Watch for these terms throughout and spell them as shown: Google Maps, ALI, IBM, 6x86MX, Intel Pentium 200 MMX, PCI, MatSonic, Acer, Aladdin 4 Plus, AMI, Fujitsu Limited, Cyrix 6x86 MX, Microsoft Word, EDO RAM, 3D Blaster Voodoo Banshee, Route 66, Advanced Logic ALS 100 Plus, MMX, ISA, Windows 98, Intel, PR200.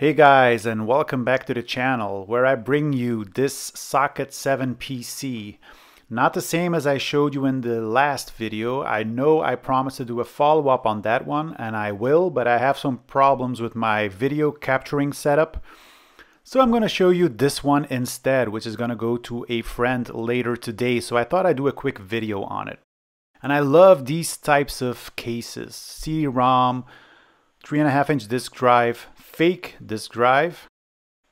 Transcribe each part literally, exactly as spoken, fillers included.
Hey guys, and welcome back to the channel where I bring you this Socket seven P C. Not the same as I showed you in the last video. I know I promised to do a follow-up on that one, and I will, but I have some problems with my video capturing setup. So I'm going to show you this one instead, which is going to go to a friend later today, so I thought I'd do a quick video on it. And I love these types of cases. C D ROM, three point five inch disk drive, fake disk drive,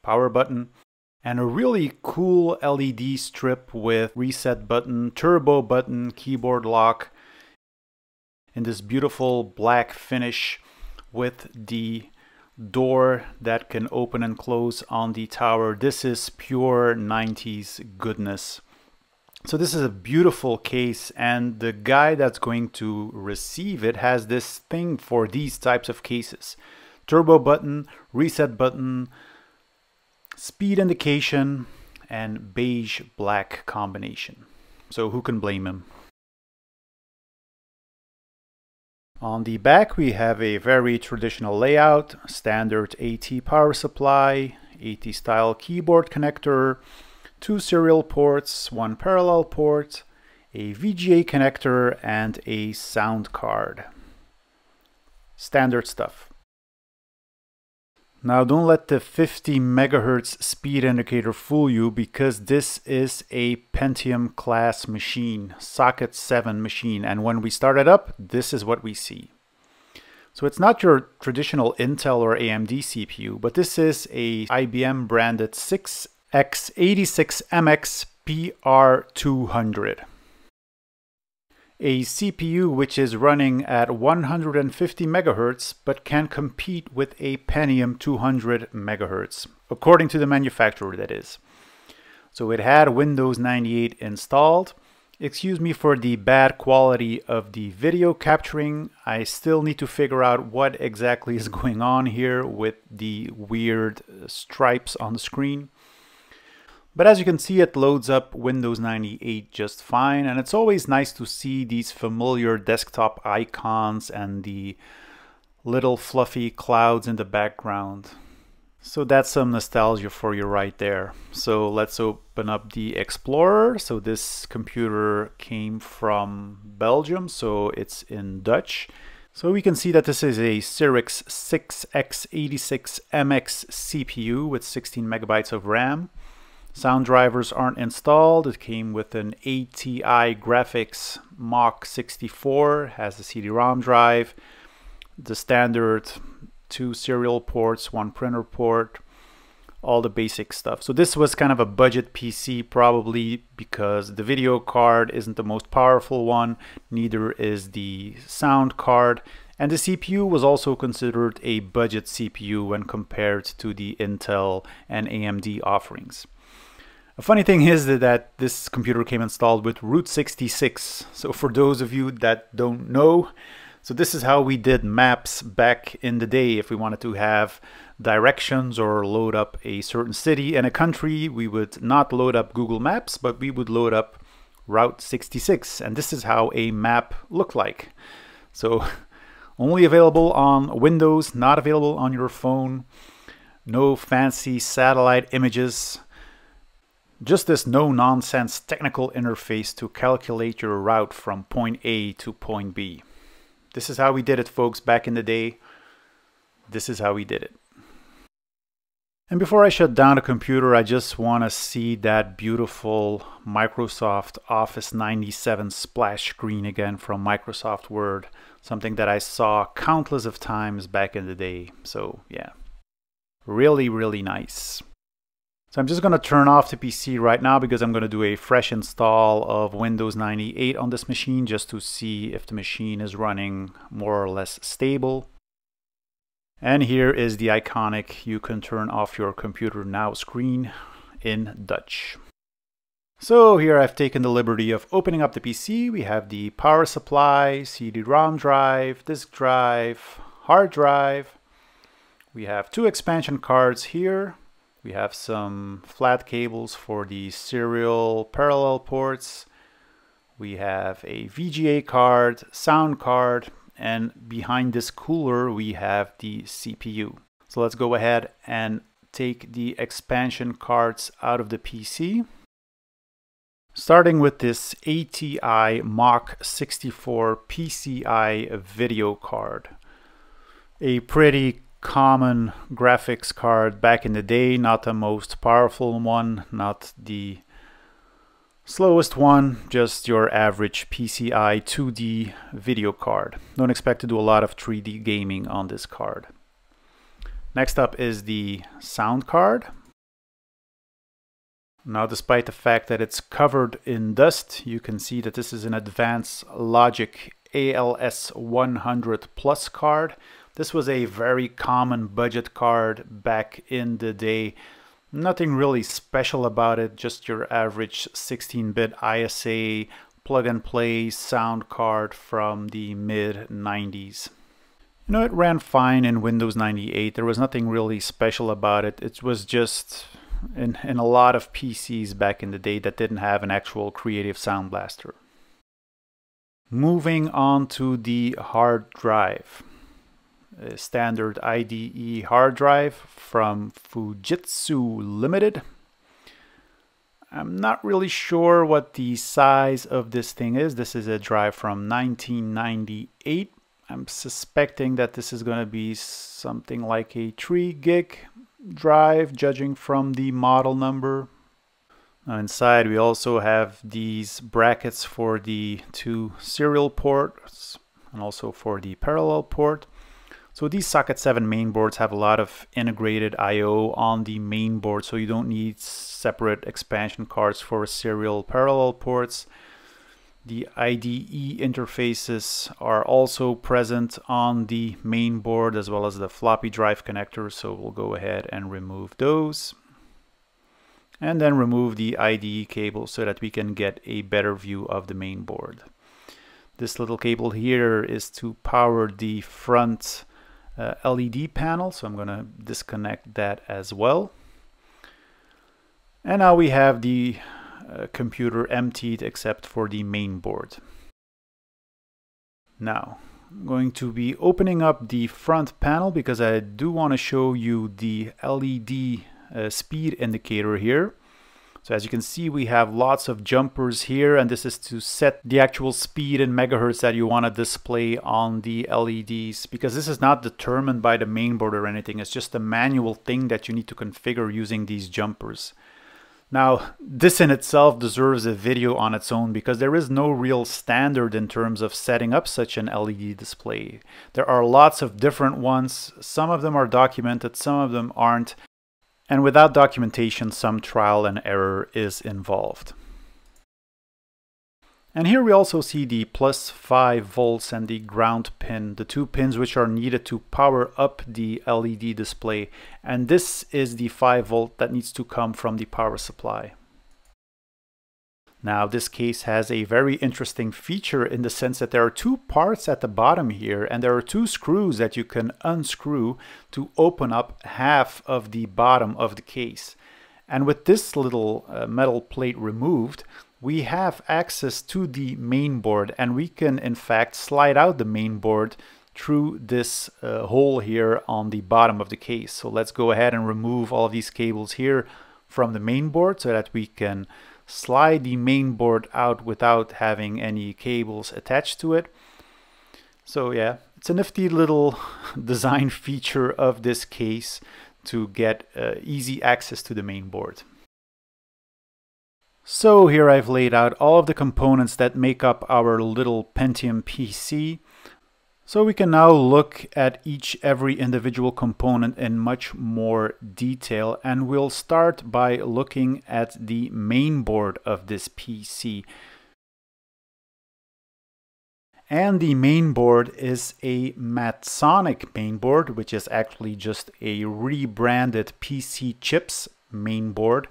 power button, and a really cool L E D strip with reset button, turbo button, keyboard lock, in this beautiful black finish with the door that can open and close on the tower. This is pure nineties goodness. So this is a beautiful case, and the guy that's going to receive it has this thing for these types of cases. Turbo button, reset button, speed indication, and beige black combination. So who can blame him? On the back we have a very traditional layout, standard AT power supply, AT style keyboard connector, two serial ports, one parallel port, a V G A connector, and a sound card. Standard stuff. Now don't let the fifty megahertz speed indicator fool you, because this is a Pentium class machine, Socket seven machine, and when we start it up, this is what we see. So it's not your traditional Intel or A M D C P U, but this is a I B M branded six X eighty-six M X P R two hundred. A C P U which is running at one hundred fifty megahertz but can compete with a Pentium two hundred megahertz, according to the manufacturer, that is. So it had Windows ninety-eight installed. Excuse me for the bad quality of the video capturing. I still need to figure out what exactly is going on here with the weird stripes on the screen. But as you can see, it loads up Windows ninety-eight just fine, and it's always nice to see these familiar desktop icons and the little fluffy clouds in the background. So that's some nostalgia for you right there. So let's open up the Explorer. So this computer came from Belgium, so it's in Dutch. So we can see that this is a Cyrix six X eighty-six M X C P U with sixteen megabytes of RAM. Sound drivers aren't installed. It came with an A T I Graphics Mach sixty-four, has the C D ROM drive, the standard two serial ports, one printer port, all the basic stuff. So this was kind of a budget P C, probably because the video card isn't the most powerful one, neither is the sound card, and the C P U was also considered a budget C P U when compared to the Intel and A M D offerings. A funny thing is that this computer came installed with Route sixty-six. So for those of you that don't know, so this is how we did maps back in the day. If we wanted to have directions or load up a certain city and a country, we would not load up Google Maps, but we would load up Route sixty-six. And this is how a map looked like. So only available on Windows, not available on your phone. No fancy satellite images. Just this no-nonsense technical interface to calculate your route from point A to point B. This is how we did it, folks, back in the day. This is how we did it. And before I shut down the computer, I just want to see that beautiful Microsoft Office ninety-seven splash screen again from Microsoft Word, something that I saw countless of times back in the day. So, yeah, really, really nice. So I'm just going to turn off the P C right now because I'm going to do a fresh install of Windows ninety-eight on this machine just to see if the machine is running more or less stable. And here is the iconic "You can turn off your computer now" screen in Dutch. So here I've taken the liberty of opening up the P C. We have the power supply, C D ROM drive, disk drive, hard drive. We have two expansion cards here. We have some flat cables for the serial parallel ports. We have a V G A card, sound card, and behind this cooler we have the C P U. So let's go ahead and take the expansion cards out of the P C. Starting with this A T I Mach sixty-four P C I video card. A pretty common graphics card back in the day, not the most powerful one, not the slowest one, just your average P C I two D video card. Don't expect to do a lot of three D gaming on this card. Next up is the sound card. Now, despite the fact that it's covered in dust, you can see that this is an Advanced Logic A L S one hundred Plus card. This was a very common budget card back in the day. Nothing really special about it, just your average sixteen bit I S A plug-and-play sound card from the mid nineties. You know, it ran fine in Windows ninety-eight. There was nothing really special about it. It was just... In, in a lot of P Cs back in the day that didn't have an actual Creative Sound Blaster. Moving on to the hard drive. A standard I D E hard drive from Fujitsu Limited. I'm not really sure what the size of this thing is. This is a drive from nineteen ninety-eight. I'm suspecting that this is going to be something like a three gig drive, judging from the model number. Now inside we also have these brackets for the two serial ports and also for the parallel port. So these Socket seven mainboards have a lot of integrated I O on the mainboard, so you don't need separate expansion cards for serial parallel ports. The I D E interfaces are also present on the main board, as well as the floppy drive connector, so we'll go ahead and remove those. And then remove the I D E cable so that we can get a better view of the main board. This little cable here is to power the front uh, L E D panel, so I'm going to disconnect that as well. And now we have the Uh, computer emptied except for the main board. Now I'm going to be opening up the front panel because I do want to show you the L E D uh, speed indicator here. So as you can see, we have lots of jumpers here, and this is to set the actual speed in megahertz that you want to display on the L E Ds, because this is not determined by the main board or anything. It's just a manual thing that you need to configure using these jumpers. Now, this in itself deserves a video on its own, because there is no real standard in terms of setting up such an L E D display. There are lots of different ones. Some of them are documented, some of them aren't. And without documentation, some trial and error is involved. And here we also see the plus five volts and the ground pin, the two pins which are needed to power up the L E D display. And this is the five volt that needs to come from the power supply. Now, this case has a very interesting feature in the sense that there are two parts at the bottom here, and there are two screws that you can unscrew to open up half of the bottom of the case. And with this little uh, metal plate removed, we have access to the main board, and we can in fact slide out the main board through this uh, hole here on the bottom of the case. So let's go ahead and remove all of these cables here from the main board so that we can slide the main board out without having any cables attached to it. So yeah, it's a nifty little design feature of this case to get uh, easy access to the main board. So here I've laid out all of the components that make up our little Pentium P C. So we can now look at each every individual component in much more detail, and we'll start by looking at the main board of this P C. And the main board is a MatSonic main board, which is actually just a rebranded P C Chips main board,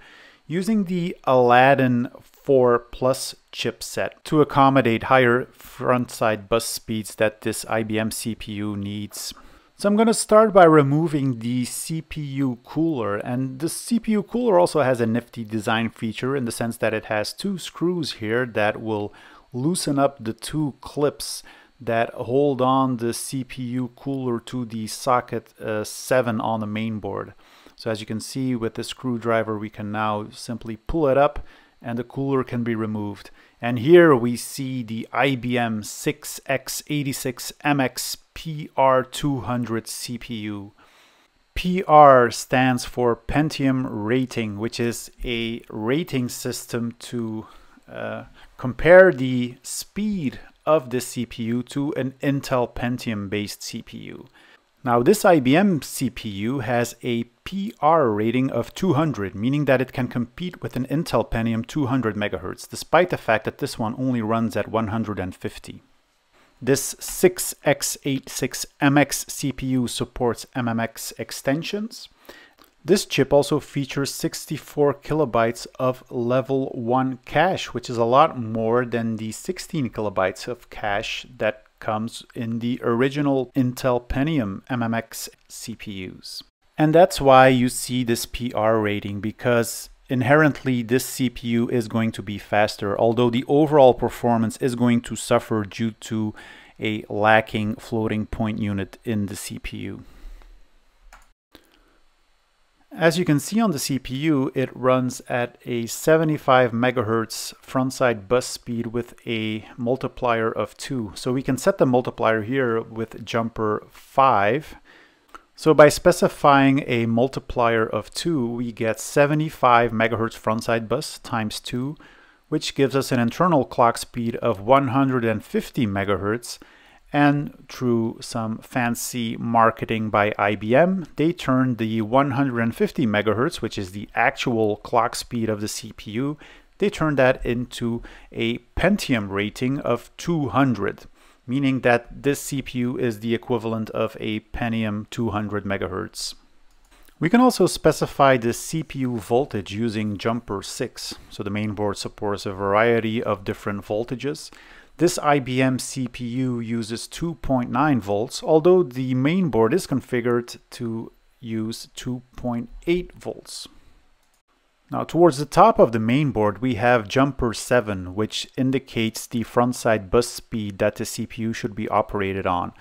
using the Aladdin four plus chipset to accommodate higher frontside bus speeds that this I B M C P U needs. So I'm going to start by removing the C P U cooler, and the C P U cooler also has a nifty design feature in the sense that it has two screws here that will loosen up the two clips that hold on the C P U cooler to the socket uh, seven on the mainboard. So as you can see, with the screwdriver, we can now simply pull it up and the cooler can be removed. And here we see the I B M six x eighty-six M X P R two hundred C P U. P R stands for Pentium rating, which is a rating system to uh, compare the speed of the C P U to an Intel Pentium based C P U. Now this I B M C P U has a P R rating of two hundred, meaning that it can compete with an Intel Pentium two hundred megahertz, despite the fact that this one only runs at one hundred fifty. This six x eighty-six M X C P U supports M M X extensions. This chip also features sixty-four kilobytes of level one cache, which is a lot more than the sixteen kilobytes of cache that comes in the original Intel Pentium M M X C P Us. And that's why you see this P R rating, because inherently this C P U is going to be faster, although the overall performance is going to suffer due to a lacking floating point unit in the C P U. As you can see on the C P U, it runs at a seventy-five megahertz frontside bus speed with a multiplier of two. So we can set the multiplier here with jumper five. So by specifying a multiplier of two, we get seventy-five megahertz frontside bus times two, which gives us an internal clock speed of one hundred fifty megahertz. And through some fancy marketing by I B M, they turned the one hundred fifty megahertz, which is the actual clock speed of the C P U, they turned that into a Pentium rating of two hundred. Meaning that this C P U is the equivalent of a Pentium two hundred megahertz. We can also specify the C P U voltage using jumper six. So the mainboard supports a variety of different voltages. This I B M C P U uses two point nine volts, although the mainboard is configured to use two point eight volts. Now towards the top of the mainboard we have jumper seven, which indicates the frontside bus speed that the C P U should be operated on.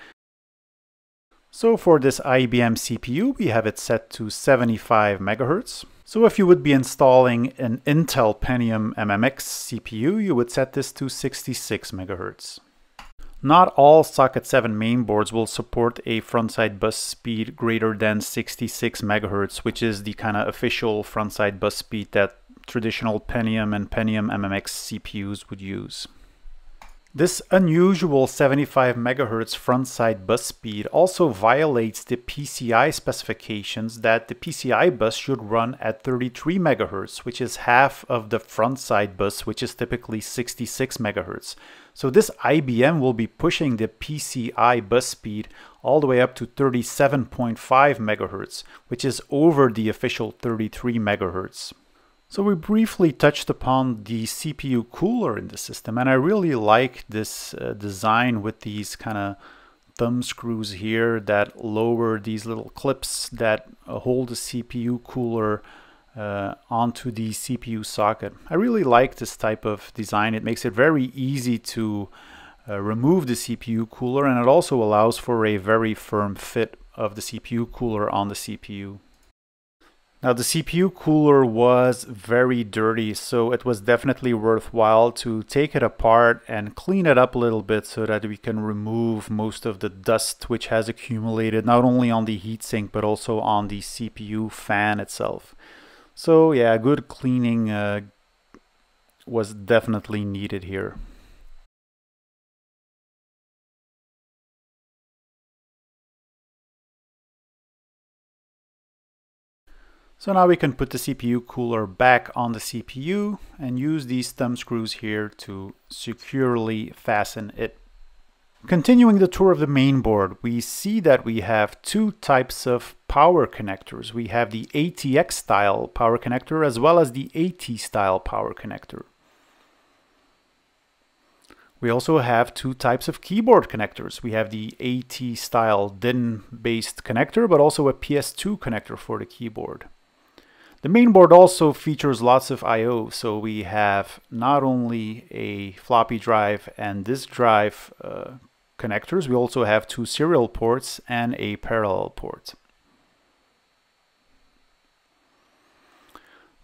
So for this I B M C P U we have it set to seventy-five megahertz. So if you would be installing an Intel Pentium M M X C P U, you would set this to sixty-six megahertz. Not all Socket seven mainboards will support a frontside bus speed greater than sixty-six megahertz, which is the kind of official frontside bus speed that traditional Pentium and Pentium M M X C P Us would use. This unusual seventy-five megahertz frontside bus speed also violates the P C I specifications that the P C I bus should run at thirty-three megahertz, which is half of the frontside bus, which is typically sixty-six megahertz. So this I B M will be pushing the P C I bus speed all the way up to thirty-seven point five megahertz, which is over the official thirty-three megahertz. So we briefly touched upon the C P U cooler in the system, and I really like this uh, design with these kind of thumb screws here that lower these little clips that uh, hold the C P U cooler uh, onto the C P U socket. I really like this type of design. It makes it very easy to uh, remove the C P U cooler, and it also allows for a very firm fit of the C P U cooler on the C P U. Now the C P U cooler was very dirty, so it was definitely worthwhile to take it apart and clean it up a little bit so that we can remove most of the dust which has accumulated not only on the heatsink but also on the C P U fan itself. So yeah, good cleaning uh, was definitely needed here. So now we can put the C P U cooler back on the C P U and use these thumb screws here to securely fasten it. Continuing the tour of the mainboard, we see that we have two types of power connectors. We have the A T X style power connector as well as the AT style power connector. We also have two types of keyboard connectors. We have the AT style D I N based connector, but also a P S two connector for the keyboard. The mainboard also features lots of I O, so we have not only a floppy drive and disk drive uh, connectors, we also have two serial ports and a parallel port.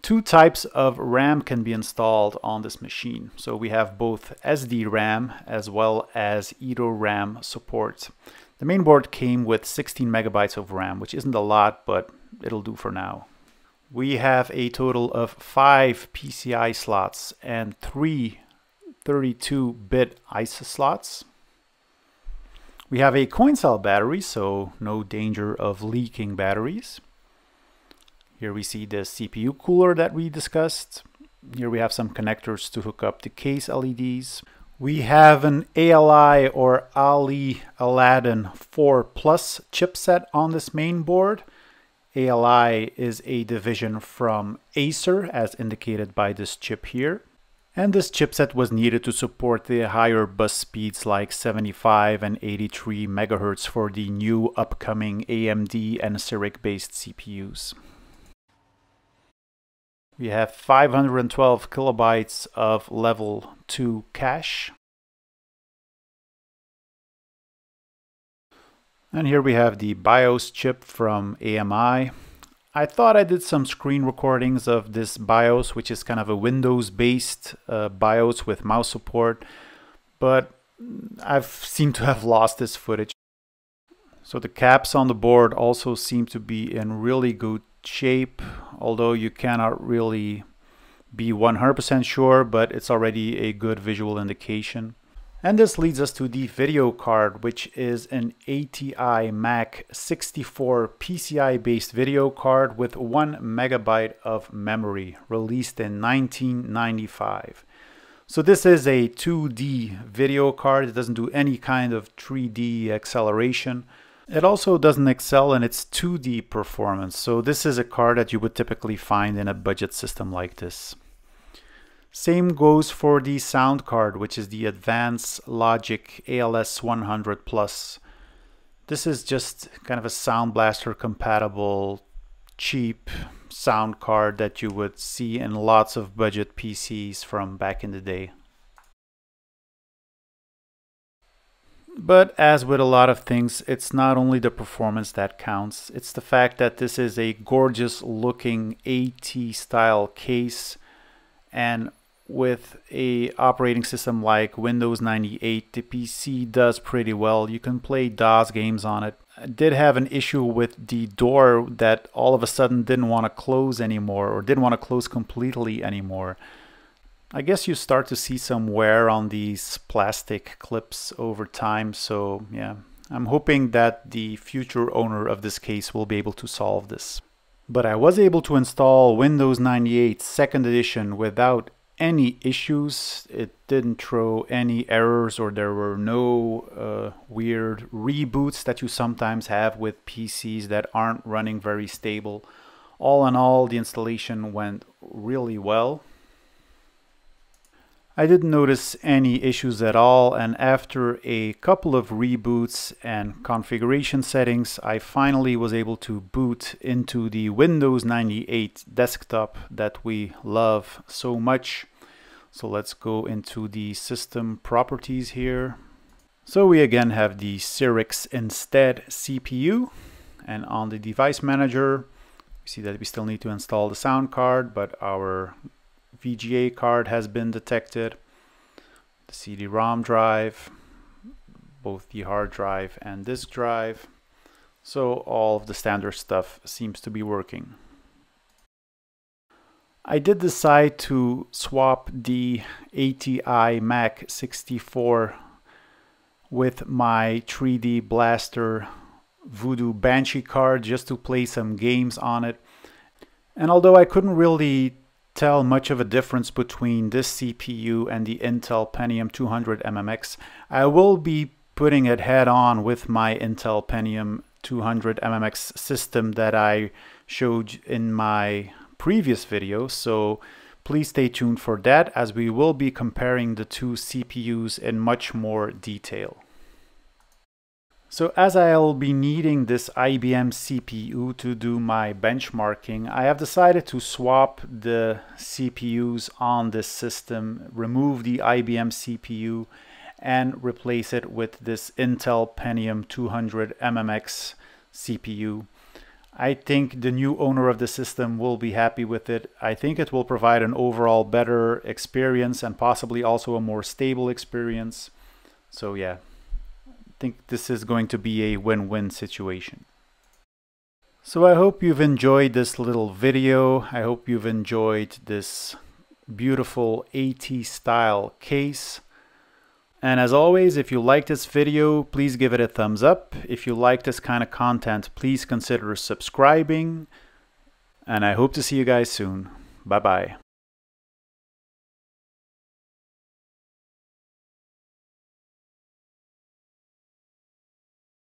Two types of RAM can be installed on this machine. So we have both S D RAM as well as E D O RAM support. The main board came with sixteen megabytes of RAM, which isn't a lot, but it'll do for now. We have a total of five P C I slots and three thirty-two bit I S A slots. We have a coin cell battery, so no danger of leaking batteries. Here we see the C P U cooler that we discussed. Here we have some connectors to hook up the case L E Ds. We have an A L I or A L I Aladdin four plus chipset on this main board. A L I is a division from Acer, as indicated by this chip here. And this chipset was needed to support the higher bus speeds like seventy-five and eighty-three megahertz for the new upcoming A M D and Cyrix-based C P Us. We have five hundred twelve kilobytes of level two cache. And here we have the BIOS chip from A M I. I thought I did some screen recordings of this BIOS, which is kind of a Windows-based uh, BIOS with mouse support, but I've seemed to have lost this footage. So the caps on the board also seem to be in really good shape, although you cannot really be one hundred percent sure, but it's already a good visual indication. And this leads us to the video card, which is an A T I Mach sixty-four P C I-based video card with one megabyte of memory, released in nineteen ninety-five. So this is a two D video card. It doesn't do any kind of three D acceleration. It also doesn't excel in its two D performance, so this is a card that you would typically find in a budget system like this. Same goes for the sound card, which is the Advanced Logic A L S one hundred plus. This is just kind of a Sound Blaster compatible, cheap sound card that you would see in lots of budget P Cs from back in the day. But as with a lot of things, it's not only the performance that counts, it's the fact that this is a gorgeous looking AT style case, and with a operating system like Windows ninety-eight, the P C does pretty well. You can play DOS games on it. I did have an issue with the door that all of a sudden didn't want to close anymore, or didn't want to close completely anymore. I guess you start to see some wear on these plastic clips over time, so yeah, I'm hoping that the future owner of this case will be able to solve this. But I was able to install Windows ninety-eight second edition without any issues. It didn't throw any errors, or there were no uh, weird reboots that you sometimes have with P Cs that aren't running very stable. All in all, the installation went really well. I didn't notice any issues at all, and after a couple of reboots and configuration settings, I finally was able to boot into the Windows ninety-eight desktop that we love so much. So let's go into the system properties here. So we again have the Cyrix Instead C P U, and on the device manager, we see that we still need to install the sound card, but our V G A card has been detected, the C D ROM drive, both the hard drive and disk drive. So all of the standard stuff seems to be working. I did decide to swap the A T I Mach sixty-four with my three D Blaster Voodoo Banshee card just to play some games on it. And although I couldn't really tell much of a difference between this C P U and the Intel Pentium two hundred M M X, I will be putting it head on with my Intel Pentium two hundred M M X system that I showed in my previous video, so please stay tuned for that, as we will be comparing the two C P Us in much more detail. So as I'll be needing this I B M C P U to do my benchmarking, I have decided to swap the C P Us on this system, remove the I B M C P U, and replace it with this Intel Pentium two hundred M M X C P U. I think the new owner of the system will be happy with it. I think it will provide an overall better experience and possibly also a more stable experience. So yeah, I think this is going to be a win-win situation. So I hope you've enjoyed this little video. I hope you've enjoyed this beautiful AT style case. And as always, if you like this video, please give it a thumbs up. If you like this kind of content, please consider subscribing. And I hope to see you guys soon. Bye-bye.